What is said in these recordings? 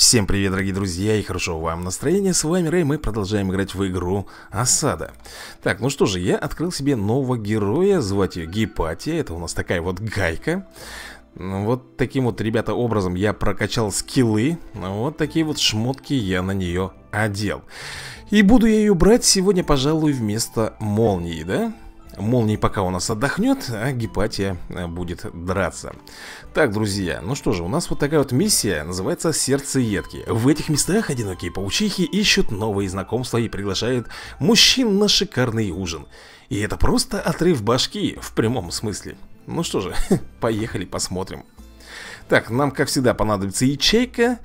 Всем привет, дорогие друзья, и хорошего вам настроения. С вами Рэй, мы продолжаем играть в игру Осада. Так, ну что же, я открыл себе нового героя, звать ее Гипатия. Это у нас такая вот гайка. Вот таким вот, ребята, образом я прокачал скиллы. Вот такие вот шмотки я на нее одел. И буду я ее брать сегодня, пожалуй, вместо молнии, да? Молния пока у нас отдохнет, а Гипатия будет драться. Так, друзья, ну что же, у нас вот такая вот миссия, называется «Сердцеедки». В этих местах одинокие паучихи ищут новые знакомства и приглашают мужчин на шикарный ужин. И это просто отрыв башки, в прямом смысле. Ну что же, поехали посмотрим. Так, нам, как всегда, понадобится ячейка.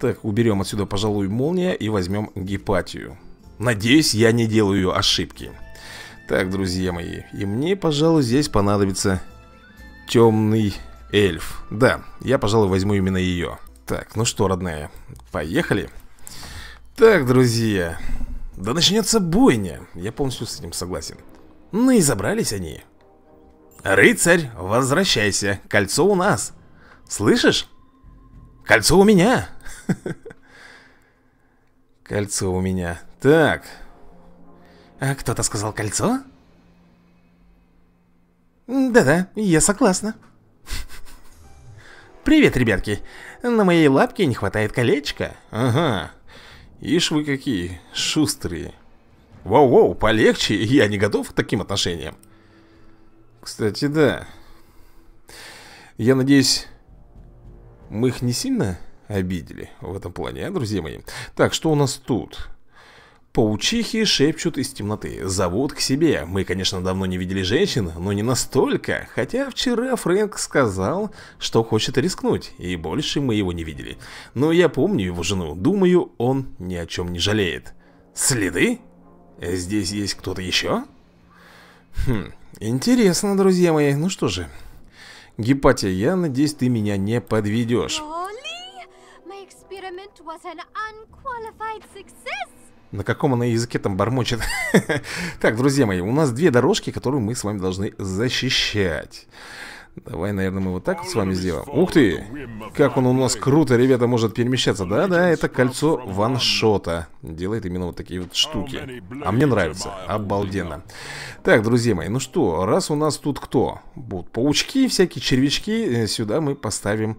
Так, уберем отсюда, пожалуй, молния и возьмем Гипатию. Надеюсь, я не делаю ошибки. Так, друзья мои, и мне, пожалуй, здесь понадобится темный эльф. Да, я, пожалуй, возьму именно ее. Так, ну что, родная, поехали. Так, друзья, да начнется бойня. Я полностью с этим согласен. Ну и забрались они. Рыцарь, возвращайся, кольцо у нас. Слышишь? Кольцо у меня. Кольцо у меня. Так. А кто-то сказал кольцо? Да-да, я согласна. Привет, ребятки. На моей лапке не хватает колечка. Ага. Ишь вы какие шустрые. Воу-воу, полегче, я не готов к таким отношениям. Кстати, да. Я надеюсь, мы их не сильно обидели в этом плане, а, друзья мои? Так, что у нас тут? Паучихи шепчут из темноты. Зовут к себе. Мы, конечно, давно не видели женщин, но не настолько. Хотя вчера Фрэнк сказал, что хочет рискнуть, и больше мы его не видели. Но я помню его жену. Думаю, он ни о чем не жалеет. Следы? Здесь есть кто-то еще? Хм, интересно, друзья мои. Ну что же. Гипатия, я надеюсь, ты меня не подведешь. На каком она языке там бормочет? Так, друзья мои, у нас две дорожки, которые мы с вами должны защищать. Давай, наверное, мы вот так вот с вами сделаем. Ух ты! Как он у нас круто, ребята, может перемещаться. Да-да, это кольцо ваншота. Делает именно вот такие вот штуки. А мне нравится. Обалденно. Так, друзья мои, ну что, раз у нас тут кто? Будут паучки, всякие червячки. Сюда мы поставим,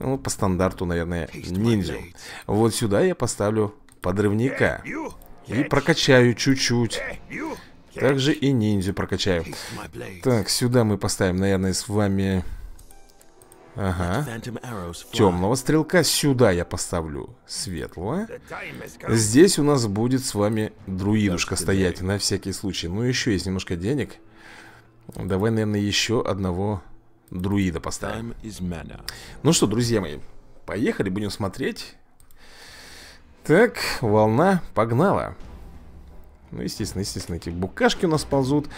ну, по стандарту, наверное, ниндзю. Вот сюда я поставлю подрывника. И прокачаю чуть-чуть. Также и ниндзю прокачаю. Так, сюда мы поставим, наверное, с вами... Ага. Темного стрелка. Сюда я поставлю светлого. Здесь у нас будет с вами друидушка стоять на всякий случай. Ну, еще есть немножко денег. Давай, наверное, еще одного друида поставим. Ну что, друзья мои, поехали, будем смотреть. Так, волна погнала. Ну, естественно, эти букашки у нас ползут.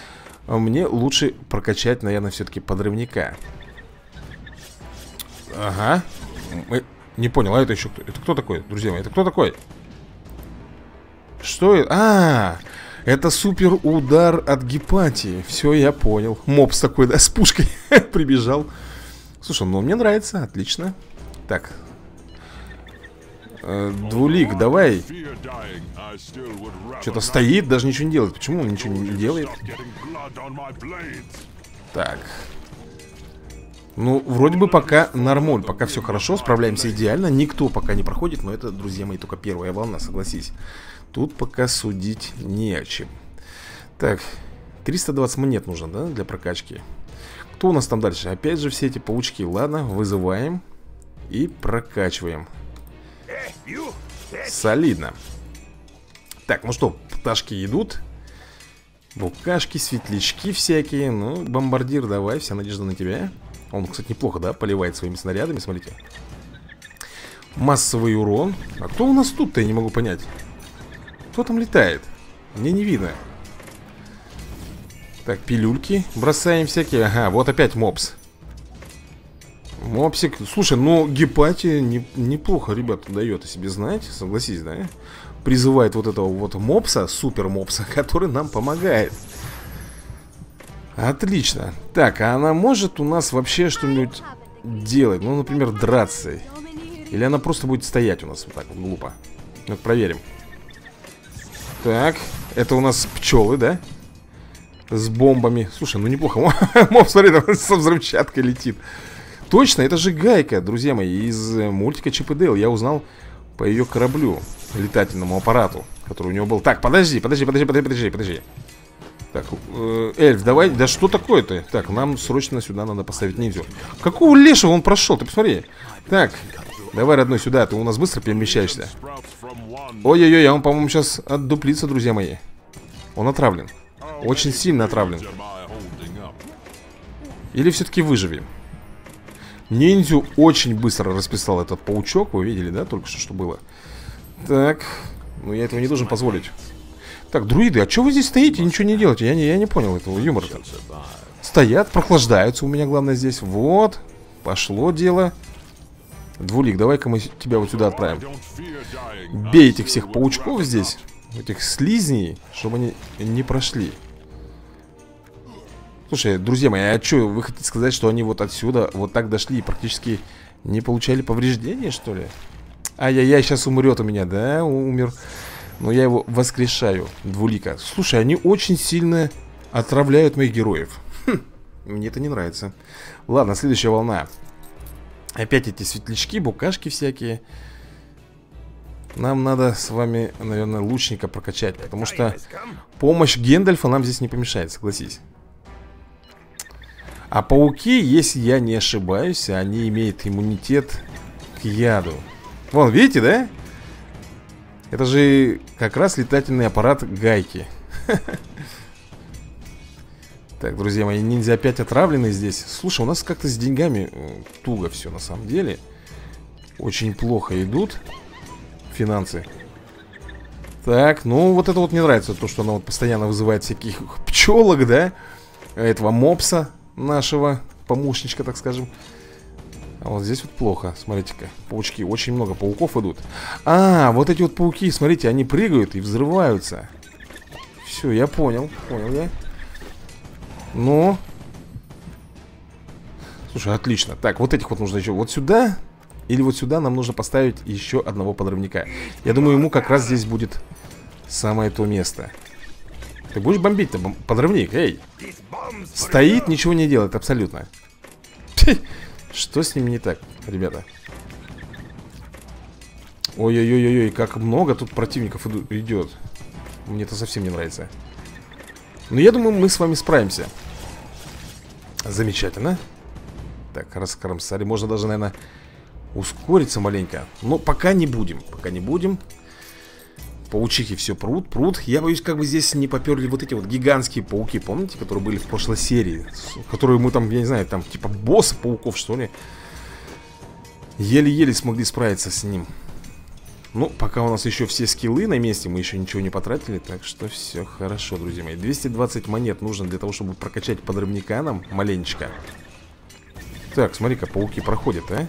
Мне лучше прокачать, наверное, все-таки подрывника. Ага. Не понял, а это еще кто? Это кто такой, друзья мои? Это кто такой? Что это? А, это супер удар от Гипатии. Все, я понял. Мопс такой, да, с пушкой прибежал. Слушай, ну, мне нравится, отлично. Так. Двулик, давай. Что-то стоит, даже ничего не делает. Почему он ничего не делает? Так. Ну, вроде бы пока нормуль. Пока все хорошо, справляемся идеально. Никто пока не проходит, но это, друзья мои, только первая волна, согласись. Тут пока судить не о чем. Так, 320 монет нужно, да, для прокачки. Кто у нас там дальше? Опять же все эти паучки. Ладно, вызываем и прокачиваем. Солидно. Так, ну что, пташки идут. Букашки, светлячки всякие. Ну, бомбардир, давай, вся надежда на тебя. Он, кстати, неплохо, да, поливает своими снарядами, смотрите. Массовый урон. А кто у нас тут-то, я не могу понять. Кто там летает? Мне не видно. Так, пилюльки бросаем всякие. Ага, вот опять мопс. Мопсик. Слушай, ну Гипатия неплохо, ребят, дает о себе знать, согласись, да? Призывает вот этого вот мопса, супер мопса, который нам помогает. Отлично. Так, а она может у нас вообще что-нибудь делать? Ну, например, драться. Или она просто будет стоять у нас вот так вот глупо. Вот проверим. Так, это у нас пчелы, да? С бомбами. Слушай, ну неплохо. Моб, смотри, там со взрывчаткой летит. Точно, это же гайка, друзья мои, из мультика Чип и Дейл. Я узнал по ее кораблю, летательному аппарату, который у него был. Так, подожди. Так, эльф, давай. Да что такое-то? Так, нам срочно сюда надо поставить ниндзю. Какого лешего он прошел? Ты посмотри. Так, давай, родной, сюда. Ты у нас быстро перемещаешься. Ой-ой-ой, а он, по-моему, сейчас отдуплится, друзья мои. Он отравлен. Очень сильно отравлен. Или все-таки выживем. Ниндзю очень быстро расписал этот паучок. Вы видели, да, только что было. Так, ну я этого не должен позволить. Так, друиды, а что вы здесь стоите и ничего не делаете? Я не понял этого юмора-то. Стоят, прохлаждаются у меня, главное, здесь. Вот, пошло дело. Двулик, давай-ка мы тебя вот сюда отправим. Бей этих всех паучков здесь, этих слизней, чтобы они не прошли. Слушай, друзья мои, а что, вы хотите сказать, что они вот отсюда вот так дошли и практически не получали повреждения, что ли? Ай-яй-яй, сейчас умрет у меня, да, умер. Но я его воскрешаю, двулика. Слушай, они очень сильно отравляют моих героев. Хм, мне это не нравится. Ладно, следующая волна. Опять эти светлячки, букашки всякие. Нам надо с вами, наверное, лучника прокачать, потому что помощь Гендальфа нам здесь не помешает, согласись. А пауки, если я не ошибаюсь, они имеют иммунитет к яду. Вон, видите, да? Это же как раз летательный аппарат гайки. Так, друзья мои, ниндзя опять отравлены здесь. Слушай, у нас как-то с деньгами туго все на самом деле. Очень плохо идут финансы. Так, ну вот это вот мне нравится. То, что она вот постоянно вызывает всяких пчелок, да? Этого мопса нашего, помощничка, так скажем. А вот здесь вот плохо, смотрите-ка. Паучки, очень много пауков идут. А, вот эти вот пауки, смотрите, они прыгают и взрываются. Все, я понял, я. Ну. Слушай, отлично. Так, вот этих вот нужно еще вот сюда. Или вот сюда нам нужно поставить еще одного подрывника. Я думаю, ему как раз здесь будет самое то место. Ты будешь бомбить-то, подрывник, эй. Стоит, ничего не делает, абсолютно. Что с ним не так, ребята? Ой-ой-ой-ой, как много тут противников идет. Мне это совсем не нравится. Но я думаю, мы с вами справимся. Замечательно. Так, раскромсали. Можно даже, наверное, ускориться маленько. Но пока не будем, Паучихи все прут, Я боюсь, как бы здесь не поперли вот эти вот гигантские пауки. Помните, которые были в прошлой серии? Которые мы там, я не знаю, там типа босс пауков, что ли. Еле-еле смогли справиться с ним. Ну, пока у нас еще все скиллы на месте. Мы еще ничего не потратили, так что все хорошо, друзья мои. 220 монет нужно для того, чтобы прокачать подрывника нам маленечко. Так, смотри-ка, пауки проходят, а?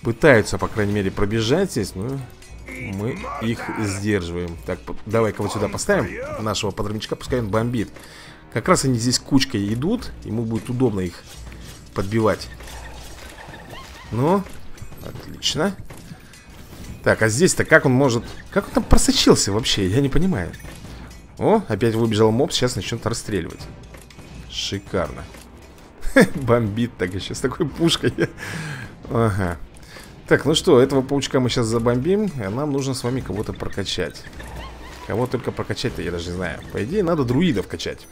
Пытаются, по крайней мере, пробежать здесь, но... мы их сдерживаем. Так, давай-ка вот сюда поставим нашего подрывничка, пускай он бомбит. Как раз они здесь кучкой идут. Ему будет удобно их подбивать. Ну, отлично. Так, а здесь-то как он может... как он там просочился вообще? Я не понимаю. О, опять выбежал моб, сейчас начнет расстреливать. Шикарно. Бомбит так еще с такой пушкой. Ага. Так, ну что, этого паучка мы сейчас забомбим. А нам нужно с вами кого-то прокачать. Кого только прокачать-то, я даже не знаю. По идее, надо друидов качать.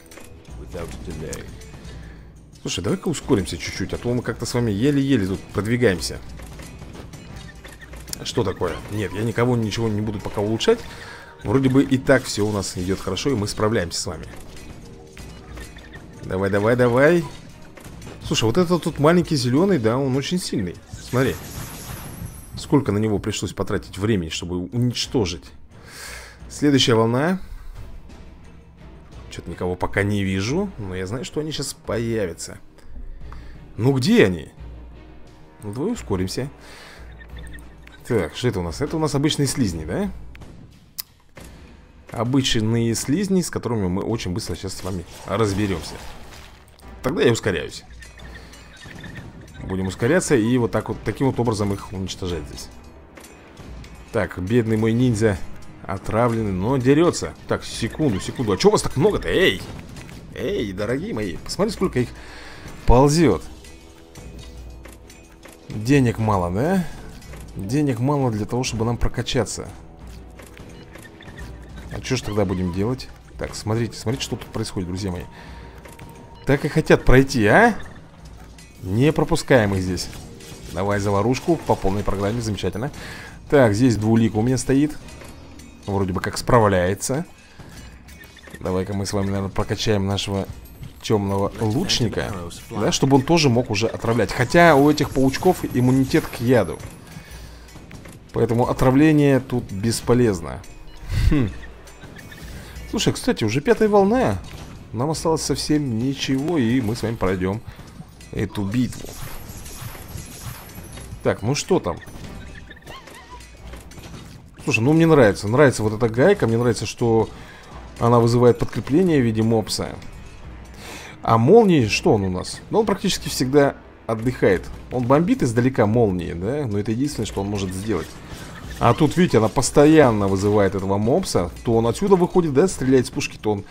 Слушай, давай-ка ускоримся чуть-чуть. А то мы как-то с вами еле-еле тут продвигаемся. Что такое? Нет, я никого ничего не буду пока улучшать. Вроде бы и так все у нас идет хорошо, и мы справляемся с вами. Давай, давай, давай. Слушай, вот этот тут маленький зеленый, да, он очень сильный. Смотри. Сколько на него пришлось потратить времени, чтобы уничтожить. Следующая волна. Что-то никого пока не вижу. Но я знаю, что они сейчас появятся. Ну где они? Ну давай ускоримся. Так, что это у нас? Это у нас обычные слизни, да? Обычные слизни, с которыми мы очень быстро сейчас с вами разберемся. Тогда я ускоряюсь. будем ускоряться и вот так вот, таким вот образом их уничтожать здесь. Так, бедный мой ниндзя отравленный, но дерется. Так, секунду, секунду. А чего у вас так много-то? Эй! Эй, дорогие мои, посмотри, сколько их ползет. Денег мало, да? Денег мало для того, чтобы нам прокачаться. А что ж тогда будем делать? Так, смотрите, смотрите, что тут происходит, друзья мои. Так и хотят пройти, а? Не пропускаем их здесь. Давай заварушку по полной программе, замечательно. Так, здесь двулик у меня стоит. Вроде бы как справляется. Давай-ка мы с вами, наверное, прокачаем нашего темного лучника, да, чтобы он тоже мог уже отравлять. Хотя у этих паучков иммунитет к яду, поэтому отравление тут бесполезно. Хм. Слушай, кстати, уже 5-я волна. Нам осталось совсем ничего, и мы с вами пройдем эту битву. Так, ну что там? Слушай, ну мне нравится. Нравится вот эта гайка. Мне нравится, что она вызывает подкрепление в виде мопса. А молнии, что он у нас? Ну, он практически всегда отдыхает. Он бомбит издалека молнии, да? Но это единственное, что он может сделать. А тут, видите, она постоянно вызывает этого мопса. То он отсюда выходит, да, стреляет с пушки, то он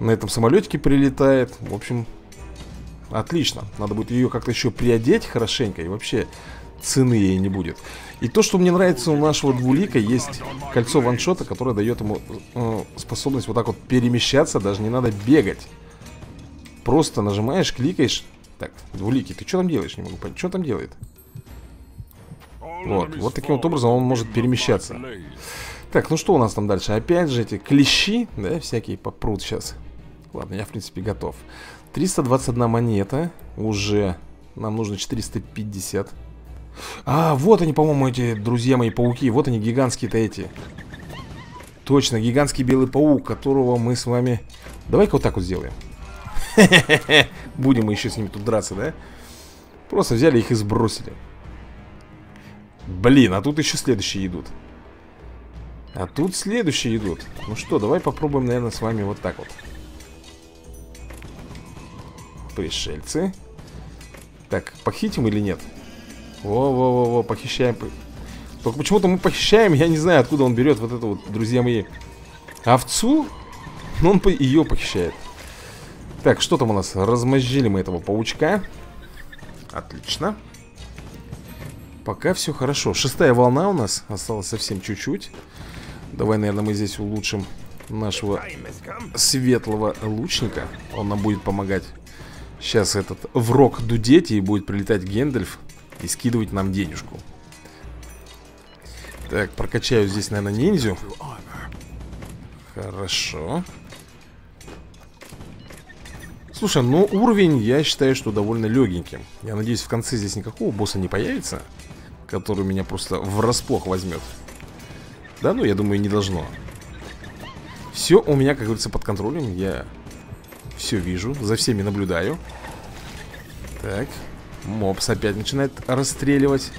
на этом самолетике прилетает. В общем, отлично. Надо будет ее как-то еще приодеть хорошенько. И вообще цены ей не будет. И то, что мне нравится у нашего двулика, есть кольцо ваншота, которое дает ему способность вот так вот перемещаться. Даже не надо бегать. Просто нажимаешь, кликаешь. Так, двуликий, ты что там делаешь? Не могу понять, что там делает? Вот, вот таким вот образом он может перемещаться. Так, ну что у нас там дальше? Опять же эти клещи, да, всякие попрут сейчас. Ладно, я в принципе готов. 321 монета уже. Нам нужно 450. А, вот они, по-моему, эти, друзья мои, пауки. Вот они, гигантские-то эти. Точно, гигантский белый паук, которого мы с вами... Давай-ка вот так вот сделаем. Будем мы еще с ними тут драться, да? Просто взяли их и сбросили. Блин, а тут еще следующие идут. А тут следующие идут. Ну что, давай попробуем, наверное, с вами вот так вот. Пришельцы. Так, похитим или нет? Во-во-во-во, похищаем. Только почему-то мы похищаем, я не знаю, откуда он берет вот эту вот, друзья мои, овцу. Но он ее похищает. Так, что там у нас? Размозжили мы этого паучка. Отлично. Пока все хорошо. 6-я волна у нас. Осталось совсем чуть-чуть. Давай, наверное, мы здесь улучшим нашего светлого лучника. Он нам будет помогать. Сейчас этот враг дудеть, и будет прилетать Гендальф и скидывать нам денежку. Так, прокачаю здесь, наверное, ниндзю. Хорошо. Слушай, ну уровень, я считаю, что довольно легеньким. Я надеюсь, в конце здесь никакого босса не появится, который меня просто врасплох возьмет. Да, ну я думаю, не должно. Все у меня, как говорится, под контролем. Я все вижу, за всеми наблюдаю. Так, мопс опять начинает расстреливать.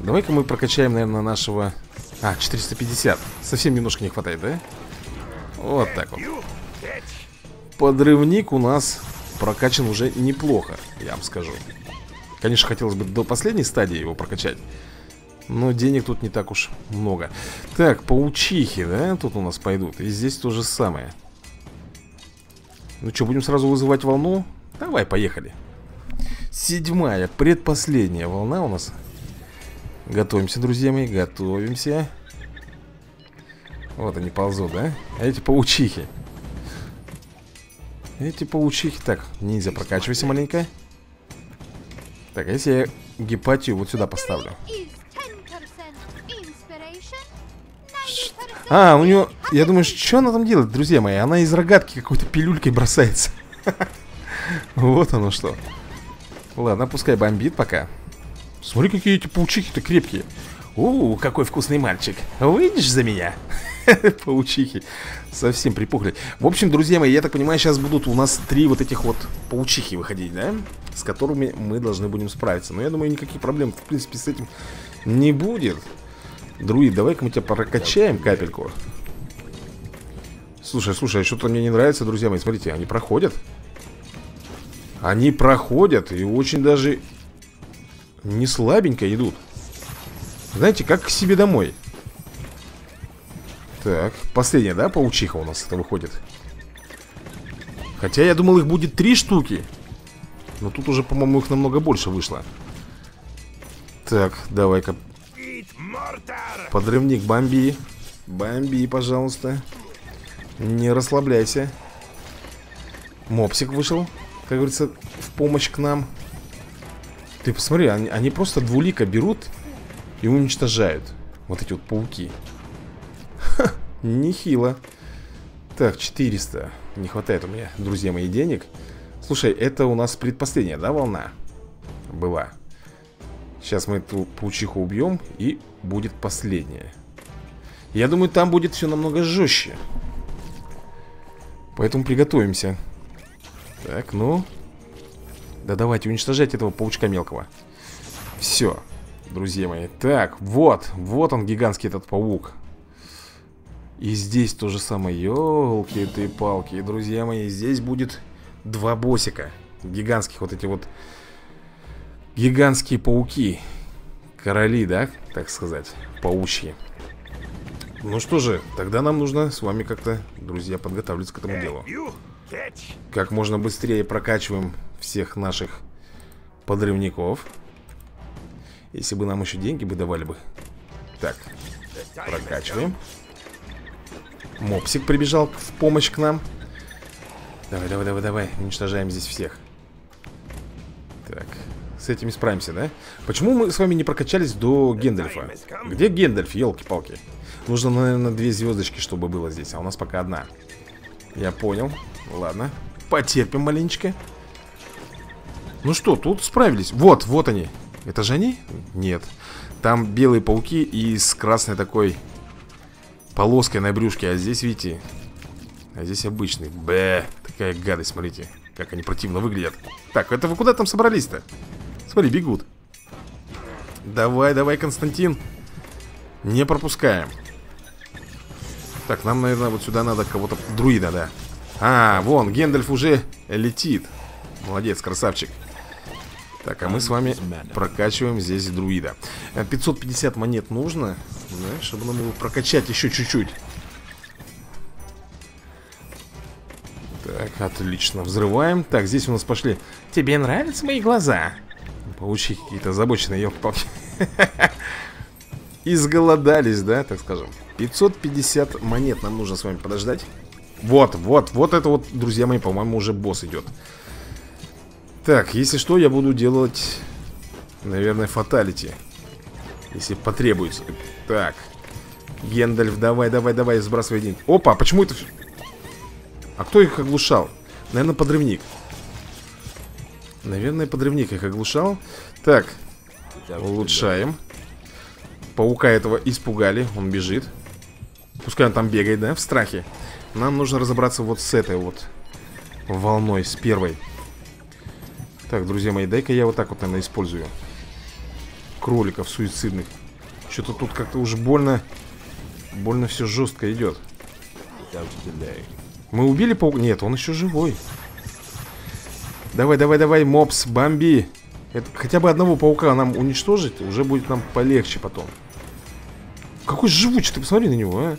Давай-ка мы прокачаем, наверное, нашего... А, 450. Совсем немножко не хватает, да? Вот так вот. Подрывник у нас прокачан уже неплохо, я вам скажу. Конечно, хотелось бы до последней стадии его прокачать, но денег тут не так уж много. Так, паучихи, да, тут у нас пойдут. И здесь то же самое. Ну что, будем сразу вызывать волну? Давай, поехали. 7-я, предпоследняя волна у нас. Готовимся, друзья мои, готовимся. Вот они ползут, да? А эти паучихи. Эти паучихи. Так, ниндзя, прокачивайся маленько. Так, а если я гипатию вот сюда поставлю? А, у нее... Я думаю, что она там делает, друзья мои? Она из рогатки какой-то пилюлькой бросается. Вот оно что. Ладно, пускай бомбит пока. Смотри, какие эти паучихи-то крепкие. О, какой вкусный мальчик. Выйдешь за меня? Паучихи совсем припухли. В общем, друзья мои, я так понимаю, сейчас будут у нас 3 вот этих вот паучихи выходить, да? С которыми мы должны будем справиться. Но я думаю, никаких проблем, в принципе, с этим не будет. Друид, давай-ка мы тебя прокачаем капельку. Слушай, слушай, что-то мне не нравится, друзья мои. Смотрите, они проходят. Они проходят и очень даже не слабенько идут. Знаете, как к себе домой. Так, последняя, да, паучиха у нас это выходит. Хотя я думал, их будет 3 штуки. Но тут уже, по-моему, их намного больше вышло. Так, давай-ка. Подрывник, бомби. Бомби, пожалуйста. Не расслабляйся. Мопсик вышел, как говорится, в помощь к нам. Ты посмотри, они просто двулика берут и уничтожают. Вот эти вот пауки. Ха, нехило. Так, 400. Не хватает у меня, друзья мои, денег. Слушай, это у нас предпоследняя, да, волна? Была. Сейчас мы эту паучиху убьем, и будет последняя. Я думаю, там будет все намного жестче. Поэтому приготовимся. Так, ну. Да давайте уничтожать этого паучка мелкого. Все, друзья мои. Так, вот. Вот он, гигантский этот паук. И здесь то же самое. Ёлки ты палки, друзья мои. Здесь будет 2 боссика. Гигантских вот эти вот. Гигантские пауки. Короли, да, так сказать. Паучьи. Ну что же, тогда нам нужно с вами как-то, друзья, подготовиться к этому делу. Как можно быстрее прокачиваем всех наших подрывников. Если бы нам еще деньги бы давали бы. Так, прокачиваем. Мопсик прибежал в помощь к нам. Давай, давай, давай, давай. Уничтожаем здесь всех. Так, с этими справимся, да? Почему мы с вами не прокачались до Гендальфа? Где Гендальф, елки-палки? Нужно, наверное, 2 звездочки, чтобы было здесь. А у нас пока 1. Я понял. Ладно. Потерпим маленечко. Ну что, тут справились. Вот, вот они. Это же они? Нет. Там белые пауки и с красной такой полоской на брюшке. А здесь, видите, а здесь обычный. Бэ, такая гадость, смотрите. Как они противно выглядят. Так, это вы куда там собрались-то? Смотри, бегут. Давай, давай, Константин. Не пропускаем. Так, нам, наверное, вот сюда надо кого-то... Друида, да. А, вон, Гендальф уже летит. Молодец, красавчик. Так, а мы с вами прокачиваем здесь друида. 550 монет нужно, да, чтобы нам его прокачать еще чуть-чуть. Так, отлично, взрываем. Так, здесь у нас пошли. Тебе нравятся мои глаза? Паучихи какие-то озабоченные, елки-палки. Изголодались, да, так скажем. 550 монет нам нужно с вами подождать. Вот, вот, вот это вот, друзья мои, по-моему, уже босс идет. Так, если что, я буду делать, наверное, фаталити. Если потребуется. Так, Гендальф, давай, давай, давай, сбрасывай деньги. Опа, почему это... А кто их оглушал? Наверное, подрывник. Наверное, подрывник их оглушал. Так, улучшаем. Паука этого испугали, он бежит. Пускай он там бегает, да, в страхе. Нам нужно разобраться вот с этой вот волной, с первой. Так, друзья мои, дай-ка я вот так вот, наверное, использую. Кроликов суицидных. Что-то тут как-то уж больно. Больно все жестко идет. Мы убили паука? Нет, он еще живой. Давай, давай, давай, мопс, бомби. Это, хотя бы одного паука нам уничтожить, уже будет нам полегче потом. Какой живучий, ты посмотри на него, а.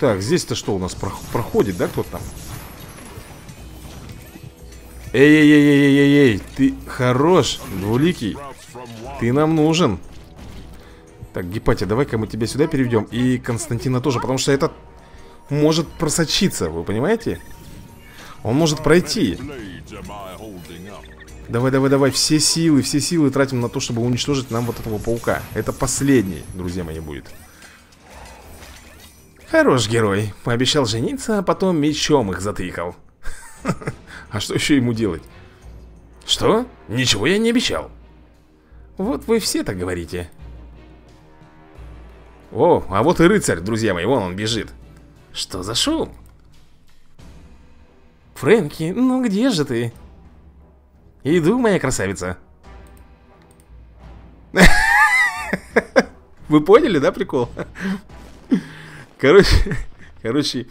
Так, здесь-то что у нас проходит, да, кто-то там? Эй-эй-эй-эй-эй-эй, ты хорош, двуликий. Ты нам нужен. Так, Гипатия, давай-ка мы тебя сюда переведем. И Константина тоже, потому что этот может просочиться, вы понимаете? Он может пройти. Давай, давай, давай, все силы тратим на то, чтобы уничтожить нам вот этого паука. Это последний, друзья мои, будет. Хорош герой. Пообещал жениться, а потом мечом их затыкал. А что еще ему делать? Что? Ничего я не обещал. Вот вы все так говорите. О, а вот и рыцарь, друзья мои, вон он бежит. Что за шум? Фрэнки, ну где же ты? Иду, моя красавица. Вы поняли, да, прикол? Короче,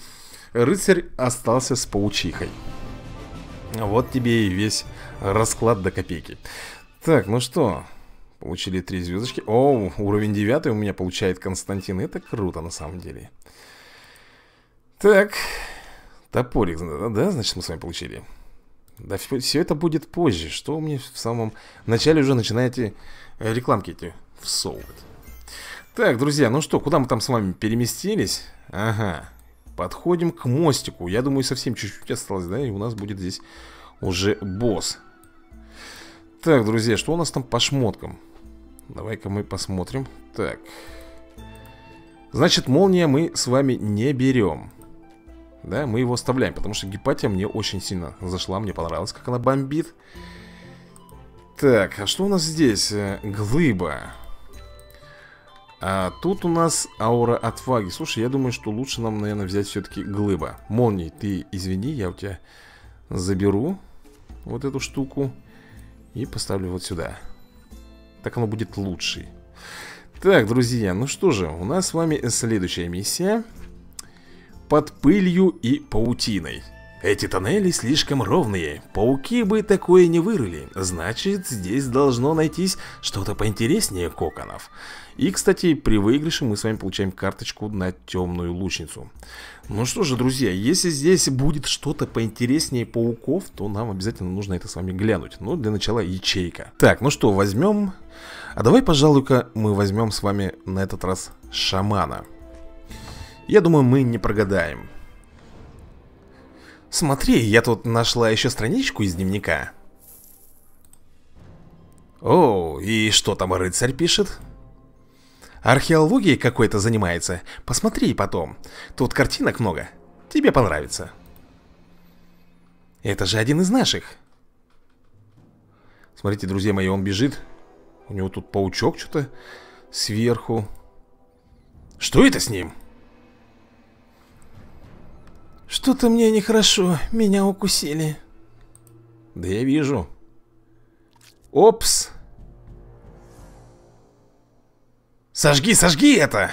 рыцарь остался с паучихой. Вот тебе и весь расклад до копейки. Так, ну что, получили 3 звездочки. О, уровень 9 у меня получает Константин. Это круто на самом деле. Так, топорик, да, значит, мы с вами получили. Да, все это будет позже. Что у меня в самом начале уже начинаете рекламки эти всовывать. Так, друзья, ну что, куда мы там с вами переместились? Ага, подходим к мостику. Я думаю, совсем чуть-чуть осталось, да, и у нас будет здесь уже босс. Так, друзья, что у нас там по шмоткам? Давай-ка мы посмотрим. Так, значит, молния мы с вами не берем. Да, мы его оставляем, потому что Гипатия мне очень сильно зашла, мне понравилось, как она бомбит. Так, а что у нас здесь? Глыба. А тут у нас аура отваги. Слушай, я думаю, что лучше нам, наверное, взять все-таки глыба. Молнии, ты извини, я у тебя заберу вот эту штуку и поставлю вот сюда. Так оно будет лучше. Так, друзья, ну что же, у нас с вами следующая миссия. Под пылью и паутиной. Эти тоннели слишком ровные. Пауки бы такое не вырыли. Значит, здесь должно найтись что-то поинтереснее коконов. И, кстати, при выигрыше мы с вами получаем карточку на темную лучницу. Ну что же, друзья, если здесь будет что-то поинтереснее пауков, то нам обязательно нужно это с вами глянуть. Но для начала ячейка. Так, ну что, возьмем... А давай, пожалуй-ка, мы возьмем с вами на этот раз шамана. Я думаю, мы не прогадаем. Смотри, я тут нашла еще страничку из дневника. О, и что там рыцарь пишет? Археологией какой-то занимается. Посмотри потом. Тут картинок много. Тебе понравится. Это же один из наших. Смотрите, друзья мои, он бежит. У него тут паучок что-то сверху. Что это с ним? Что-то мне нехорошо, меня укусили. Да я вижу. Опс. Сожги, сожги это.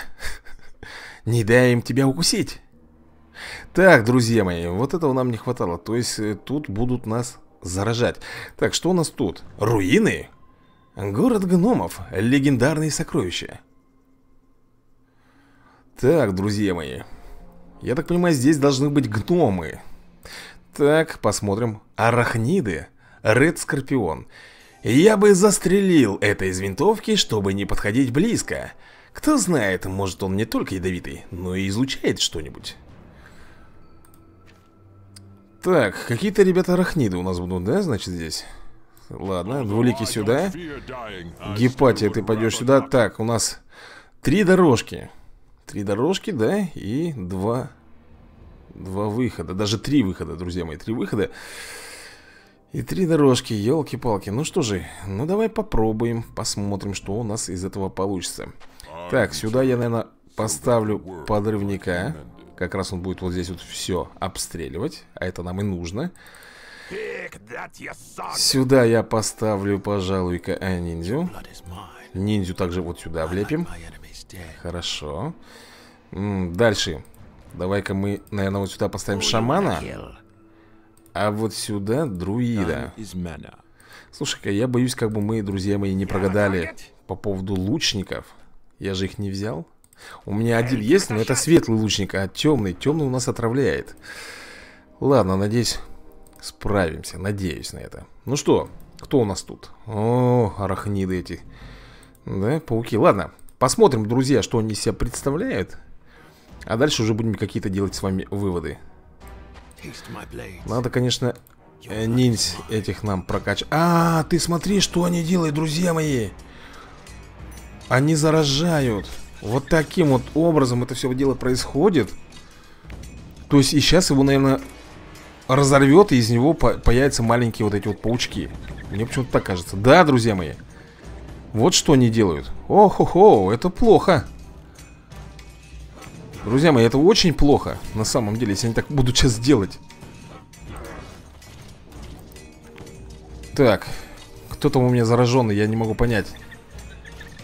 Не дай им тебя укусить. Так, друзья мои, вот этого нам не хватало. То есть тут будут нас заражать. Так, что у нас тут? Руины? Город гномов, легендарные сокровища. Так, друзья мои, я так понимаю, здесь должны быть гномы. Так, посмотрим. Арахниды. Ред Скорпион. Я бы застрелил это из винтовки, чтобы не подходить близко. Кто знает, может, он не только ядовитый, но и излучает что-нибудь. Так, какие-то, ребята, арахниды у нас будут, да, значит, здесь? Ладно, двулики сюда. Гипатия, ты пойдешь сюда. Так, у нас 3 дорожки. 3 дорожки, да, и 2 выхода, даже 3 выхода, друзья мои, 3 выхода и 3 дорожки, елки-палки. Ну что же, ну давай попробуем, посмотрим, что у нас из этого получится. Так, сюда я, наверное, поставлю подрывника. Как раз он будет вот здесь вот все обстреливать, а это нам и нужно. Сюда я поставлю, пожалуй-ка, ниндзю. Ниндзю также вот сюда влепим. Хорошо. Дальше. Давай-ка мы, наверное, вот сюда поставим шамана. А вот сюда друида. Слушай-ка, я боюсь, как бы мы, друзья мои, не прогадали по поводу лучников. Я же их не взял. У меня один есть, но это светлый лучник, а темный. Темный у нас отравляет. Ладно, надеюсь, справимся. Надеюсь на это. Ну что, кто у нас тут? О, арахниды эти. Да, пауки. Ладно. Посмотрим, друзья, что они из себя представляют. А дальше уже будем какие-то делать с вами выводы. Надо, конечно, ниндзь этих нам прокачать. А, ты смотри, что они делают, друзья мои. Они заражают. Вот таким вот образом это все дело происходит. То есть и сейчас его, наверное, разорвет, и из него появятся маленькие вот эти вот паучки. Мне почему-то так кажется. Да, друзья мои. Вот что они делают. О-хо-хо, это плохо. Друзья мои, это очень плохо. На самом деле, если они так будут сейчас делать. Так, кто там у меня зараженный, я не могу понять.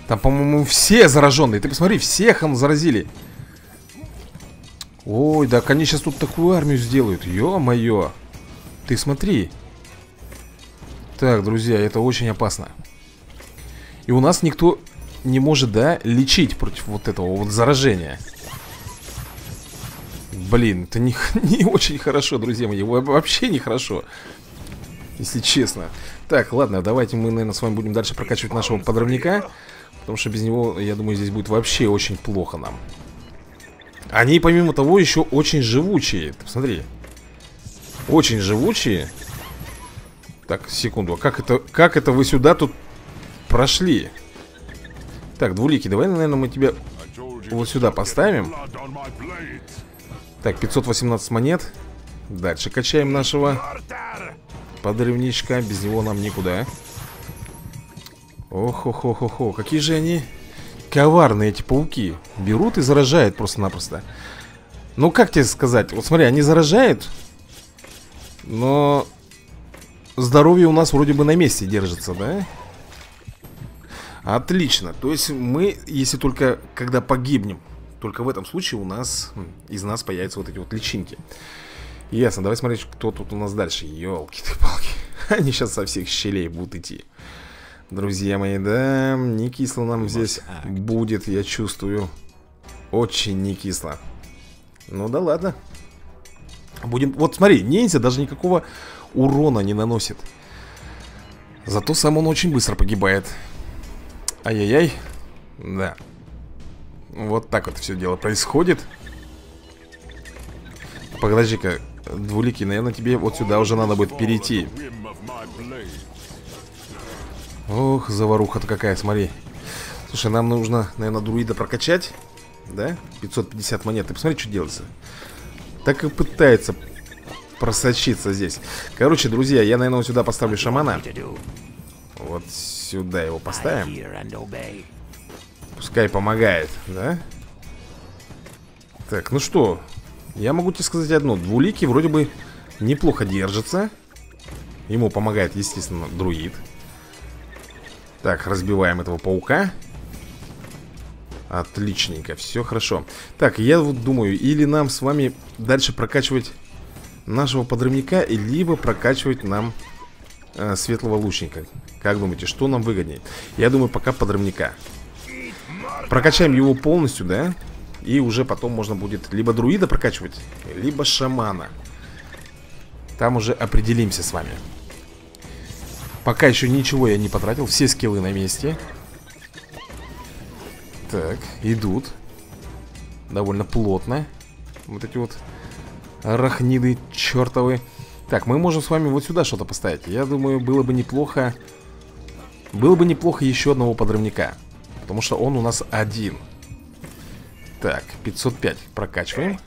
Там, по-моему, все зараженные. Ты посмотри, всех им заразили. Ой, да, они сейчас тут такую армию сделают. Ё-моё. Ты смотри. Так, друзья, это очень опасно. И у нас никто не может, да, лечить против вот этого вот заражения. Блин, это не очень хорошо, друзья мои. Вообще нехорошо, если честно. Так, ладно, давайте мы, наверное, с вами будем дальше прокачивать нашего подрывника. Потому что без него, я думаю, здесь будет вообще очень плохо нам. Они, помимо того, еще очень живучие. Ты посмотри. Очень живучие. Так, секунду, а как это вы сюда тут прошли? Так, Двуликий, давай, наверное, мы тебя вот сюда поставим. Так, 518 монет. Дальше качаем нашего подрывничка. Без него нам никуда. Ох-хо-хо-хо-хо. Какие же они коварные, эти пауки. Берут и заражают просто-напросто. Ну, как тебе сказать? Вот смотри, они заражают, но здоровье у нас вроде бы на месте держится, да? Отлично. То есть мы, если только когда погибнем, только в этом случае у нас, из нас появятся вот эти вот личинки. Ясно. Давай смотреть, кто тут у нас дальше. Ёлки-ты-палки. Они сейчас со всех щелей будут идти. Друзья мои, да, не кисло нам здесь будет, я чувствую. Очень не кисло. Ну да ладно. Будем... Вот смотри, ниндзя даже никакого урона не наносит. Зато сам он очень быстро погибает. Ай-яй-яй. Да. Вот так вот все дело происходит. Подожди-ка, Двуликий, наверное, тебе вот сюда уже надо будет перейти. Ох, заваруха-то какая, смотри. Слушай, нам нужно, наверное, друида прокачать. Да? 550 монет. Ты посмотри, что делается. Так и пытается просочиться здесь. Короче, друзья, я, наверное, вот сюда поставлю шамана. Вот сюда его поставим. Пускай помогает, да? Так, ну что. Я могу тебе сказать одно. Двуликий вроде бы неплохо держится. Ему помогает, естественно, друид. Так, разбиваем этого паука. Отличненько, все хорошо. Так, я вот думаю, или нам с вами дальше прокачивать нашего подрывника, либо прокачивать нам светлого лучника. Как думаете, что нам выгоднее? Я думаю, пока подрывника. Прокачаем его полностью, да? И уже потом можно будет либо друида прокачивать, либо шамана. Там уже определимся с вами. Пока еще ничего я не потратил. Все скиллы на месте. Так, идут. Довольно плотно. Вот эти вот арахниды чертовы. Так, мы можем с вами вот сюда что-то поставить. Я думаю, было бы неплохо. Было бы неплохо еще одного подрывника. Потому что он у нас один. Так, 505 прокачиваем.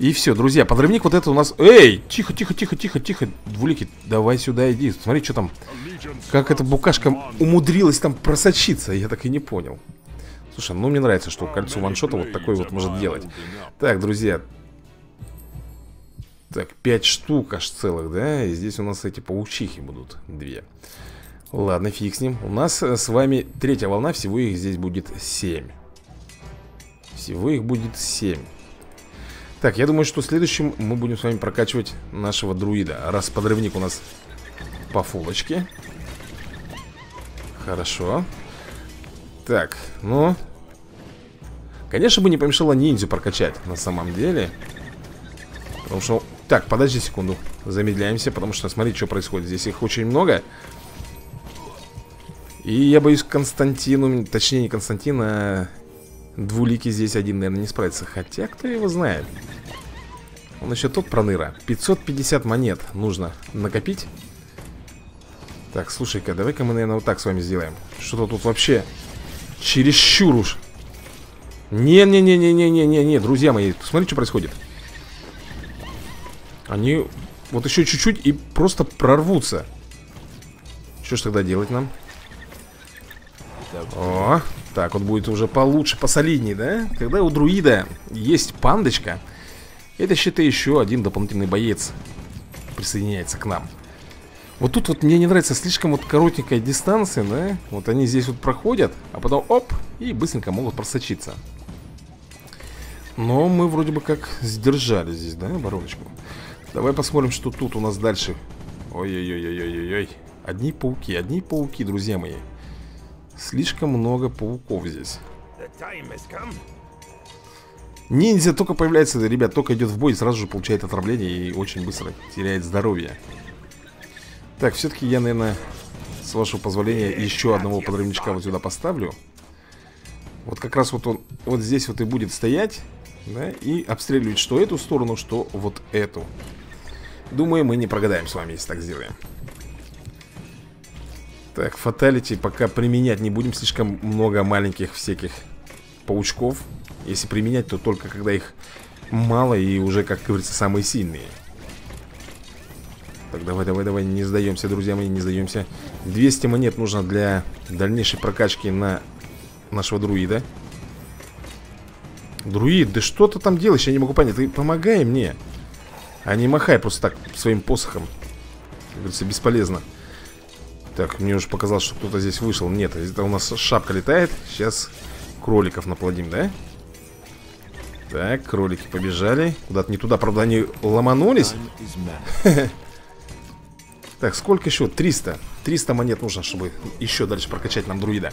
И все, друзья, подрывник вот это у нас... Эй, тихо, тихо, тихо, тихо, тихо. Двуликий, давай сюда иди. Смотри, что там... Как эта букашка умудрилась там просочиться, я так и не понял. Слушай, ну мне нравится, что кольцо ваншота вот такой вот может делать. Так, друзья. Так, 5 штук аж целых, да? И здесь у нас эти паучихи будут 2. Ладно, фиг с ним. У нас с вами третья волна, всего их здесь будет 7. Всего их будет 7. Так, я думаю, что следующим мы будем с вами прокачивать нашего друида. Раз подрывник у нас по фулочке. Хорошо. Так, ну... Конечно, бы не помешало ниндзю прокачать на самом деле. Потому что... Так, подожди секунду. Замедляемся, потому что смотри, что происходит. Здесь их очень много. И я боюсь, Константину... Точнее, не Константин, а... Двуликий здесь один, наверное, не справится. Хотя, кто его знает. Он еще тот проныра. 550 монет нужно накопить. Так, слушай-ка, давай-ка мы, наверное, вот так с вами сделаем. Что-то тут вообще чересчур уж. Не-не-не-не-не-не-не-не, друзья мои, посмотрите, что происходит. Они вот еще чуть-чуть и просто прорвутся. Что ж тогда делать нам? О, так вот будет уже получше, посолиднее, да? Когда у друида есть пандочка, это, считай, еще один дополнительный боец присоединяется к нам. Вот тут вот мне не нравится слишком вот коротенькая дистанция, да? Вот они здесь вот проходят, а потом оп, и быстренько могут просочиться. Но мы вроде бы как сдержали здесь, да, обороночку. Давай посмотрим, что тут у нас дальше. Ой-ой-ой-ой-ой-ой. Одни пауки, друзья мои. Слишком много пауков здесь. Ниндзя только появляется, ребят, только идет в бой, сразу же получает отравление и очень быстро теряет здоровье. Так, все-таки я, наверное, с вашего позволения, еще одного подрывничка вот сюда поставлю. Вот как раз вот он вот здесь вот и будет стоять, да, и обстреливать что эту сторону, что вот эту. Думаю, мы не прогадаем с вами, если так сделаем. Так, фаталити пока применять не будем. Слишком много маленьких всяких паучков. Если применять, то только когда их мало и уже, как говорится, самые сильные. Так, давай, не сдаемся, друзья мои, не сдаемся. 200 монет нужно для дальнейшей прокачки на нашего друида. Друид, да что ты там делаешь? Я не могу понять. Ты помогай мне, а не махай просто так своим посохом. Как говорится, бесполезно. Так, мне уже показалось, что кто-то здесь вышел. Нет, это у нас шапка летает. Сейчас кроликов наплодим, да? Так, кролики побежали. Куда-то не туда, правда, они ломанулись. Так, сколько еще? 300. 300 монет нужно, чтобы еще дальше прокачать нам друида.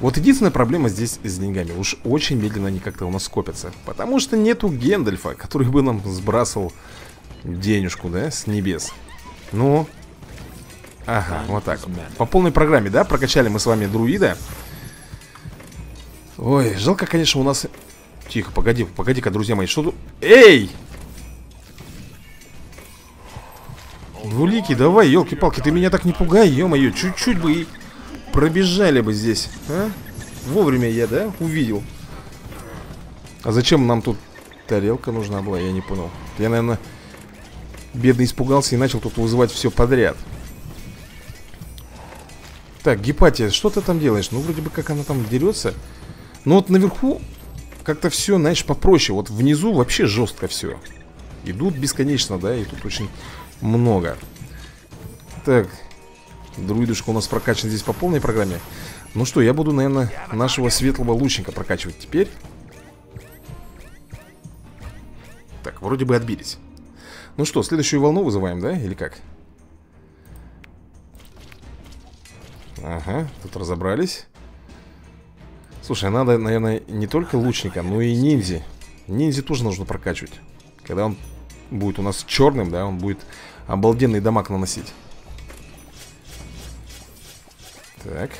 Вот единственная проблема здесь с деньгами. Уж очень медленно они как-то у нас копятся. Потому что нету Гендальфа, который бы нам сбрасывал денежку, да, с небес. Ну, ага, вот так. По полной программе, да, прокачали мы с вами друида. Ой, жалко, конечно, у нас... Тихо, погоди-ка, друзья мои, что тут... Эй! Двуликий, давай, елки-палки, ты меня так не пугай, ё-моё, чуть-чуть бы и пробежали бы здесь, а? Вовремя я, да, увидел. А зачем нам тут тарелка нужна была, я не понял. Я, наверное... Бедный испугался и начал тут вызывать все подряд. Так, Гипатия, что ты там делаешь? Ну, вроде бы, как она там дерется. Но вот наверху как-то все, знаешь, попроще. Вот внизу вообще жестко все. Идут бесконечно, да, и тут очень много. Так, друидушка у нас прокачан здесь по полной программе. Ну что, я буду, наверное, нашего светлого лучника прокачивать теперь. Так, вроде бы отбились. Ну что, следующую волну вызываем, да? Или как? Ага, тут разобрались. Слушай, надо, наверное, не только лучника, но и ниндзи. Ниндзи тоже нужно прокачивать. Когда он будет у нас черным, да, он будет обалденный дамаг наносить. Так.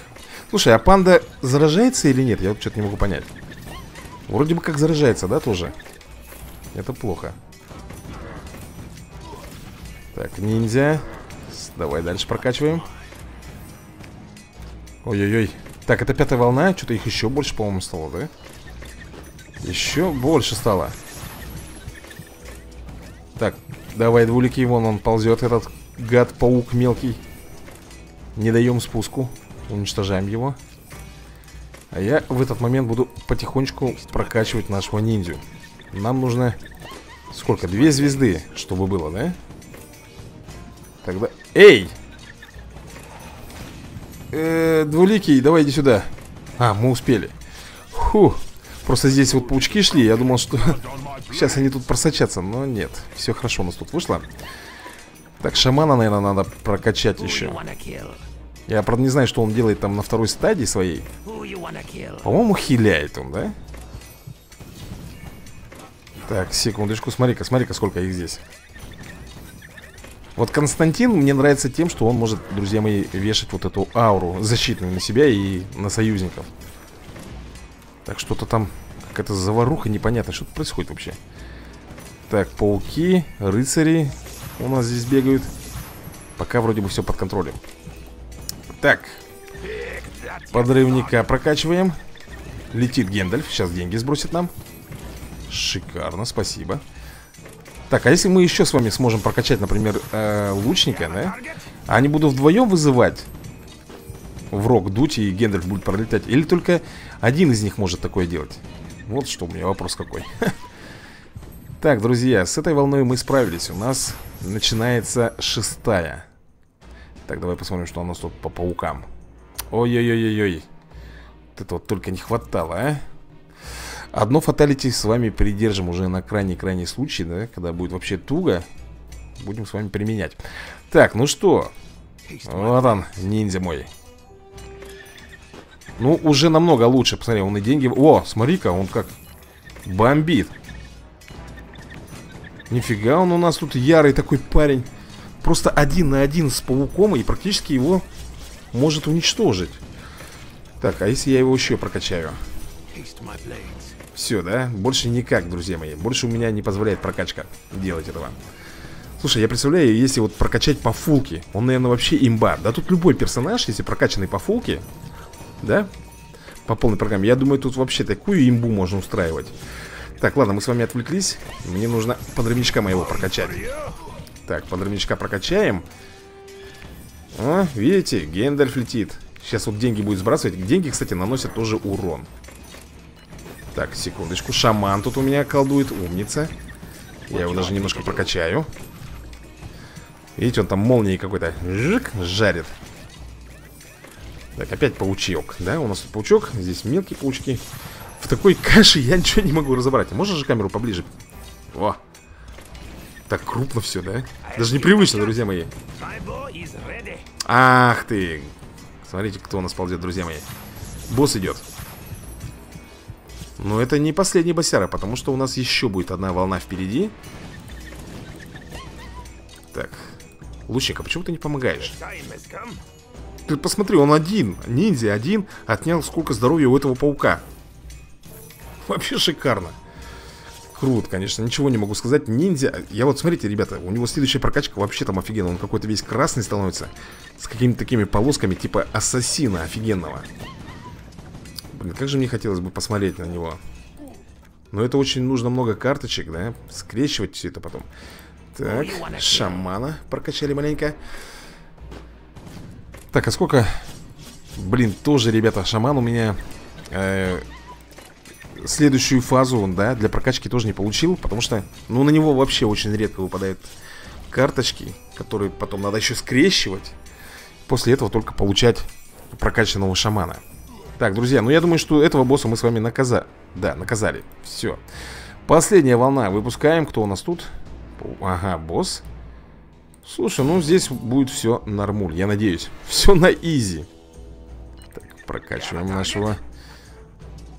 Слушай, а панда заражается или нет? Я вот что-то не могу понять. Вроде бы как заражается, да, тоже? Это плохо. Так, ниндзя. Давай дальше прокачиваем. Ой-ой-ой. Так, это 5-я волна. Что-то их еще больше, по-моему, стало, да? Еще больше стало. Так, давай, двуликий. Вон он ползет, этот гад-паук мелкий. Не даем спуску. Уничтожаем его. А я в этот момент буду потихонечку прокачивать нашего ниндзю. Нам нужно... Сколько? 2 звезды, чтобы было, да? Тогда... Эй! Двуликий, давай иди сюда. А, мы успели. Фух. Просто здесь вот паучки шли. Я думал, что сейчас они тут просочатся. Но нет, все хорошо у нас тут вышло. Так, шамана, наверное, надо прокачать еще. Я, правда, не знаю, что он делает там на второй стадии своей. По-моему, хиляет он, да? Так, секундочку, смотри-ка, сколько их здесь. Вот Константин мне нравится тем, что он может, друзья мои, вешать вот эту ауру защитную на себя и на союзников. Так, что-то там, какая-то заваруха непонятная. Что-то происходит вообще. Так, пауки, рыцари у нас здесь бегают. Пока вроде бы все под контролем. Так, подрывника прокачиваем. Летит Гендальф, сейчас деньги сбросит нам. Шикарно, спасибо. Так, а если мы еще с вами сможем прокачать, например, лучника, да? А они будут вдвоем вызывать враг дуть, и Гендальф будет пролетать. Или только один из них может такое делать? Вот что у меня вопрос какой. Так, друзья, с этой волной мы справились. У нас начинается 6-я. Так, давай посмотрим, что у нас тут по паукам. Ой-ой-ой-ой-ой. Вот этого только не хватало, а? Одно фаталити с вами придержим уже на крайний случай, да, когда будет вообще туго. будем с вами применять. Так, ну что? Вот он, ниндзя мой. Ну, уже намного лучше. Посмотри, он и деньги... О, смотри-ка, он как бомбит. Нифига, он у нас тут ярый такой парень. Просто один на один с пауком, и практически его может уничтожить. Так, а если я его еще прокачаю? Все, да? Больше никак, друзья мои. Больше у меня не позволяет прокачка делать этого. Слушай, я представляю, если вот прокачать по фулке. Он, наверное, вообще имба. Да тут любой персонаж, если прокачанный по фулке, да? По полной программе. Я думаю, тут вообще такую имбу можно устраивать. Так, ладно, мы с вами отвлеклись. Мне нужно подрывничка моего прокачать. Так, подрывничка прокачаем. О, видите, Гендальф летит. Сейчас вот деньги будет сбрасывать. Деньги, кстати, наносят тоже урон. Так, секундочку. Шаман тут у меня колдует. Умница. Я его даже немножко прокачаю. Видите, он там молнией какой-то жарит. Так, опять паучок. Да, у нас тут паучок. Здесь мелкие паучки. В такой каше я ничего не могу разобрать. Можно же камеру поближе? О! Так крупно все, да? Даже непривычно, друзья мои. Ах ты! Смотрите, кто у нас ползет, друзья мои. Босс идет. Но это не последний босяра, потому что у нас еще будет одна волна впереди. Так. Лучник, а почему ты не помогаешь? Ты посмотри, он один. Ниндзя один. Отнял сколько здоровья у этого паука. Вообще шикарно. Круто, конечно. Ничего не могу сказать. Ниндзя. Я вот, смотрите, ребята. У него следующая прокачка вообще там офигенно. Он какой-то весь красный становится. С какими-то такими полосками типа ассасина офигенного. Блин, как же мне хотелось бы посмотреть на него. Но это очень нужно много карточек, да? Скрещивать все это потом. Так, шамана прокачали маленько. Так, а сколько... Блин, тоже, ребята, шаман у меня... Следующую фазу он, да, для прокачки тоже не получил. Потому что, ну, на него вообще очень редко выпадают карточки, которые потом надо еще скрещивать. После этого только получать прокачанного шамана. Так, друзья, ну я думаю, что этого босса мы с вами наказали. Все. Последняя волна. Выпускаем. Кто у нас тут? Ага, босс. Слушай, ну здесь будет все нормуль. Я надеюсь. Все на изи. Так, прокачиваем нашего...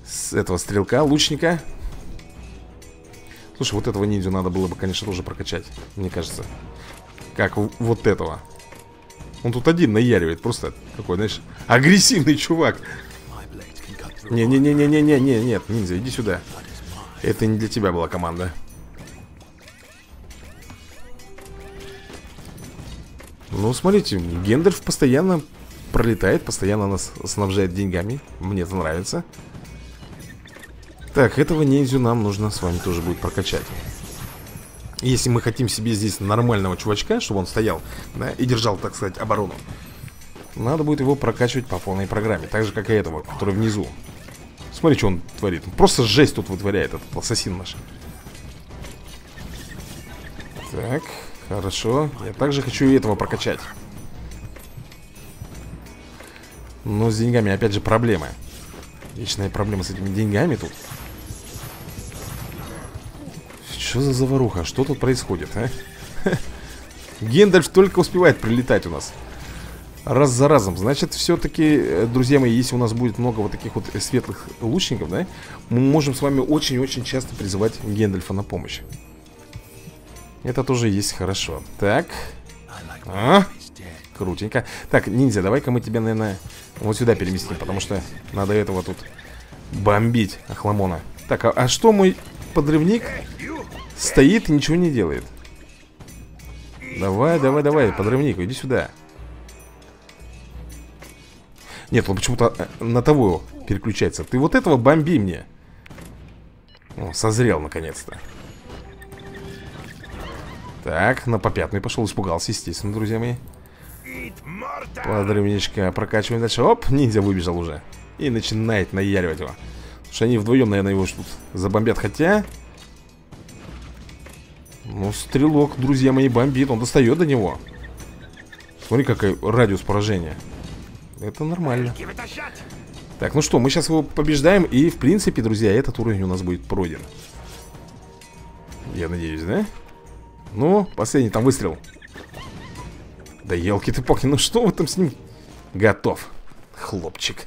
С этого стрелка, лучника. Слушай, вот этого ниндзю надо было бы, конечно, тоже прокачать. Мне кажется. Как вот этого. Он тут один наяривает. Просто такой, знаешь, агрессивный чувак. Не-не-не-не-не-не-не-нет, ниндзя, иди сюда. Это не для тебя была команда. Ну, смотрите, Гендальф постоянно пролетает. Постоянно нас снабжает деньгами. Мне это нравится. Так, этого ниндзю нам нужно с вами тоже будет прокачать. Если мы хотим себе здесь нормального чувачка, чтобы он стоял, да, и держал, так сказать, оборону, надо будет его прокачивать по полной программе. Так же, как и этого, который внизу. Смотри, что он творит. Просто жесть тут вытворяет этот ассасин наш. Так, хорошо. Я также хочу и этого прокачать. Но с деньгами, опять же, проблемы. Вечная проблема с этими деньгами тут. Что за заваруха? Что тут происходит, а? Гендальф только успевает прилетать у нас. Раз за разом. Значит, все-таки, друзья мои, если у нас будет много вот таких вот светлых лучников, да, мы можем с вами очень-очень часто призывать Гендальфа на помощь. Это тоже есть хорошо. Так. А? Крутенько. Так, ниндзя, давай-ка мы тебя, наверное, вот сюда переместим, потому что надо этого тут бомбить, охламона. Так, а что мой подрывник стоит и ничего не делает? Давай, давай, давай, подрывник, иди сюда. Нет, он почему-то на того переключается. Ты вот этого бомби мне. О, созрел наконец-то. Так, на попятный пошел, испугался, естественно, друзья мои. Подрывничка прокачиваем дальше. Оп, ниндзя выбежал уже. И начинает наяривать его. Слушай, они вдвоем, наверное, его тут забомбят. Хотя... Ну, стрелок, друзья мои, бомбит. Он достает до него. Смотри, какой радиус поражения. Это нормально. Так, ну что, мы сейчас его побеждаем. И, в принципе, друзья, этот уровень у нас будет пройден. Я надеюсь, да? Ну, последний там выстрел. Да елки ты палки, ну что вы там с ним? Готов, хлопчик.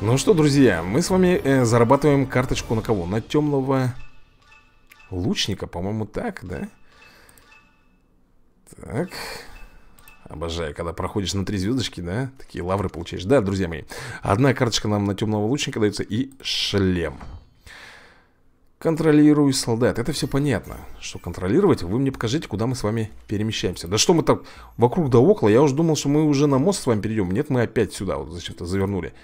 Ну что, друзья, мы с вами зарабатываем карточку на кого? На темного лучника, по-моему, так, да? Так. Обожаю, когда проходишь на 3 звездочки, да? Такие лавры получаешь. Да, друзья мои, одна карточка нам на темного лучника дается и шлем. Контролируй солдат. Это все понятно, что контролировать. Вы мне покажите, куда мы с вами перемещаемся. Да что мы так вокруг да около? Я уже думал, что мы уже на мост с вами перейдем. Нет, мы опять сюда вот зачем-то завернули.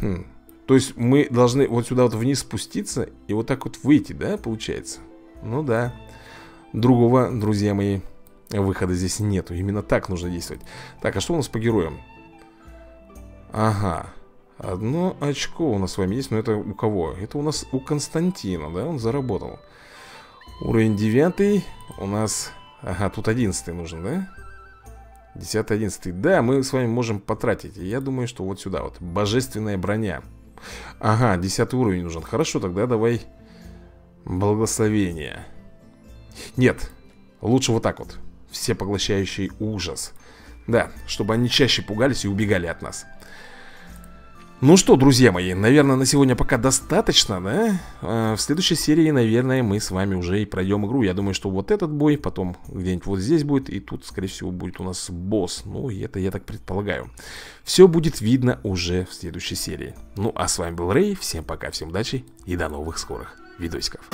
Хм. То есть мы должны вот сюда вот вниз спуститься и вот так вот выйти, да, получается? Ну да. Другого, друзья мои, выхода здесь нету. Именно так нужно действовать. Так, а что у нас по героям? Ага. Одно очко у нас с вами есть, но это у кого? Это у нас у Константина, да, он заработал. Уровень 9 у нас... Ага, тут 11 нужен, да? 10, 11, да, мы с вами можем потратить. Я думаю, что вот сюда вот, божественная броня. Ага, 10 уровень нужен, хорошо, тогда давай благословение. Нет, лучше вот так вот, всепоглощающий ужас. Да, чтобы они чаще пугались и убегали от нас. Ну что, друзья мои, наверное, на сегодня пока достаточно, да? В следующей серии, наверное, мы с вами уже и пройдем игру. Я думаю, что вот этот бой, потом где-нибудь вот здесь будет, и тут, скорее всего, будет у нас босс. Ну, и это я так предполагаю. Все будет видно уже в следующей серии. Ну, а с вами был Рэй, всем пока, всем удачи и до новых скорых видосиков.